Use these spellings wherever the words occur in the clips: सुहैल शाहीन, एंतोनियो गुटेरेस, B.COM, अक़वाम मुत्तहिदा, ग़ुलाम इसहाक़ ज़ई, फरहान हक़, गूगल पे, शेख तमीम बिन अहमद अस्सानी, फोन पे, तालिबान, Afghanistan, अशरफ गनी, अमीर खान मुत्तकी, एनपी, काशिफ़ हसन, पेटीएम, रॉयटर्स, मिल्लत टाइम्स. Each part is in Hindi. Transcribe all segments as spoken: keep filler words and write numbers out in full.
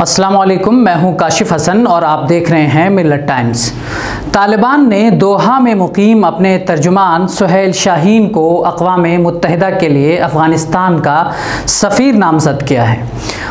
अस्सलाम वालेकुम, मैं हूं काशिफ़ हसन और आप देख रहे हैं मिल्लत टाइम्स। तालिबान ने दोहा में मुक़ीम अपने तर्जुमान सुहैल शाहीन को अक़वाम मुत्तहिदा के लिए अफ़ग़ानिस्तान का सफ़ीर नामज़द किया है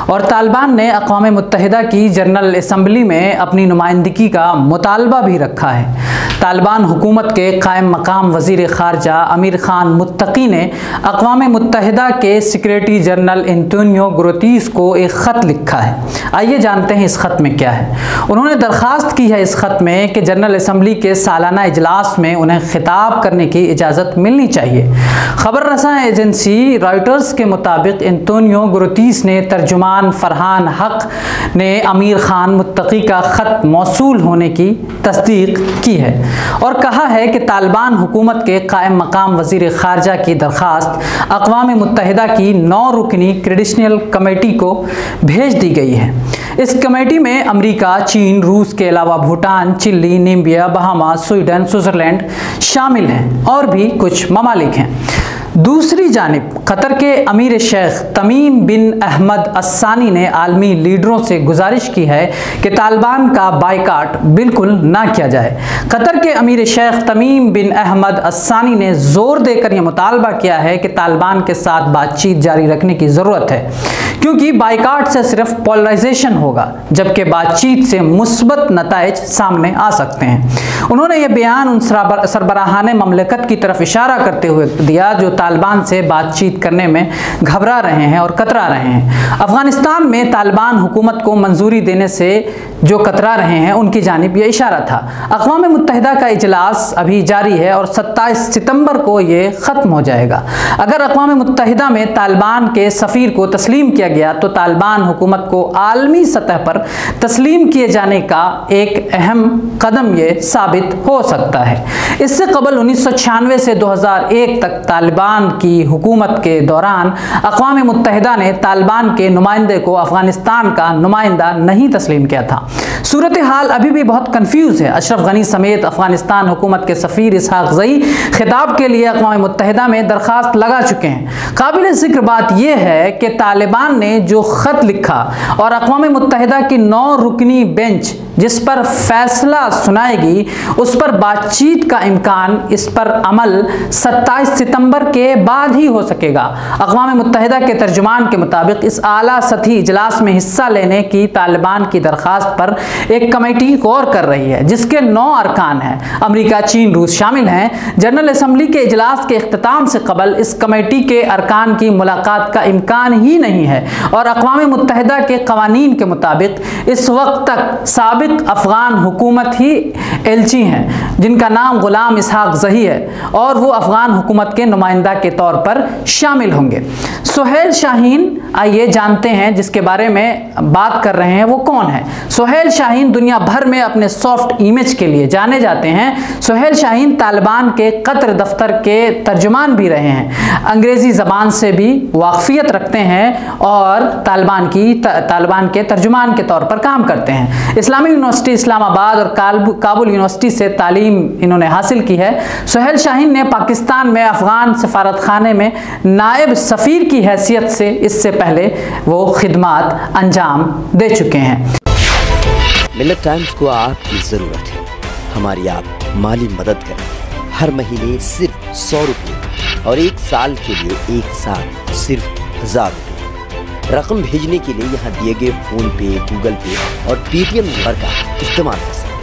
और तालिबान ने अक़वाम मुत्तहिदा की जनरल असम्बली में अपनी नुमाइंदगी का मुतालबा भी रखा है। तालिबान हुकूमत के कायम मकाम वज़ीर ख़ारजा अमीर खान मुत्तकी ने अक़वाम मुत्तहिदा के सेक्रेटरी जनरल एंतोनियो गुटेरेस को एक ख़त लिखा है। आइए जानते हैं इस ख़त में क्या है। उन्होंने दरख्वास्त की है इस ख़त में कि जनरल असम्बली के सालाना इजलास में उन्हें खिताब करने की इजाज़त मिलनी चाहिए। खबर रसा एजेंसी रॉयटर्स के मुताबिक एंतोनियो गुटेरेस ने तर्जुमान फरहान हक़ ने अमीर खान मुत्तकी का ख़त मौसूल होने की तस्दीक की है और कहा है कि तालिबान हुकूमत के कायम मकाम वज़ीर ख़ारजा की दरख्वास्त अक़वाम मुत्तहिदा की नौ रुकनी क्रेडिशनल कमेटी को भेज दी गई है। इस कमेटी में अमेरिका, चीन, रूस के अलावा Bhutan, Chile, Namibia, Bahama, Sweden, Switzerland शामिल हैं और भी कुछ ममालिक हैं। दूसरी जानिब क़तर के अमीर शेख तमीम बिन अहमद अस्सानी ने आलमी लीडरों से गुजारिश की है कि तालिबान का बायकाट बिल्कुल ना किया जाए। क़तर के अमीर शेख तमीम बिन अहमद अस्सानी ने ज़ोर देकर यह मुतालबा किया है कि तालिबान के साथ बातचीत जारी रखने की ज़रूरत है, क्योंकि बायकाट से सिर्फ पोलराइजेशन होगा जबकि बातचीत से मुस्बत नताइज सामने आ सकते हैं। उन्होंने ये बयान उन सरबराहान ममलकत की तरफ इशारा करते हुए दिया जो तालिबान से बातचीत करने में घबरा रहे हैं और कतरा रहे हैं। अफगानिस्तान में तालिबान हुकूमत को मंजूरी देने से जो कतरा रहे हैं उनकी जानिब यह इशारा था। अक़वाम मुत्तहिदा का इजलास अभी जारी है और सत्ताईस सितंबर को ये ख़त्म हो जाएगा। अगर अक़वाम मुत्तहिदा में तालिबान के सफ़ीर को तस्लीम किया गया तो तालिबान हुकूमत को आलमी सतह पर तस्लीम किए जाने का एक अहम कदम ये साबित हो सकता है। इससे कबल उन्नीस सौ छियानवे से दो हज़ार एक तक तालिबान की हुकूमत के दौरान अक़वाम मुत्तहिदा ने तालिबान के नुमाइंदे को अफगानिस्तान का नुमाइंदा नहीं तस्लीम किया था। सूरत हाल अभी भी बहुत कंफ्यूज है। अशरफ गनी समेत अफगानिस्तान हुकूमत के सफ़ीर इसहाक़ ज़ई खिताब के लिए अक़वाम मुत्तहिदा में दरख्वास्त लगा चुके हैं। काबिल ज़िक्र बात यह है कि तालिबान ने जो ख़त लिखा और अक़वाम मुत्तहिदा की नौ रुकनी बेंच जिस पर फैसला सुनाएगी उस पर बातचीत का इम्कान, इस पर अमल सत्ताईस सितंबर के बाद ही हो सकेगा। अक़वाम मुत्तहिदा के तर्जुमान के मुताबिक इस आला सतही इजलास में हिस्सा लेने की तालिबान की दरख्वास्त पर एक कमेटी गौर कर रही है जिसके नौ अरकान हैं। अमेरिका, चीन, रूस शामिल हैं। जनरल असम्बली के इजलास के अख्ताम से कबल इस कमेटी के अरकान की मुलाकात का इम्कान ही नहीं है और अक़वाम मुत्तहिदा के कवानीन के मुताबिक इस वक्त तक साबित अफगान हुकूमत ही एलची हैं जिनका नाम ग़ुलाम इसहाक़ ज़ई है और वो अफगान हुकूमत के नुमाइंदा के तौर पर शामिल होंगे। सुहैल शाहीन, आइए जानते हैं जिसके बारे में बात कर रहे हैं वो कौन है। सुहैल शाहीन दुनिया भर में अपने सॉफ्ट इमेज के लिए जाने जाते हैं। सुहैल शाहीन तालिबान के कतर दफ्तर के तर्जुमान भी रहे हैं, अंग्रेज़ी ज़बान से भी वाकफियत रखते हैं और तालिबान की तालिबान के तर्जुमान के तौर पर काम करते हैं। इस्लामी यूनिवर्सिटी इस्लामाबाद और काबुल यूनिवर्सिटी से तालीम इन्होंने हासिल की है। सुहैल शाहीन ने पाकिस्तान में अफ़गान सफारतखाने में नायब सफ़ीर की हैसियत से इससे पहले वो खिदमात अंजाम दे चुके हैं। मिल्लत टाइम्स को आपकी ज़रूरत है, हमारी आप माली मदद करें। हर महीने सिर्फ सौ रुपये और एक साल के लिए एक साल सिर्फ हज़ार रुपये। रकम भेजने के लिए यहाँ दिए गए फोन पे, गूगल पे और पेटीएम नंबर का इस्तेमाल कर सकते हैं।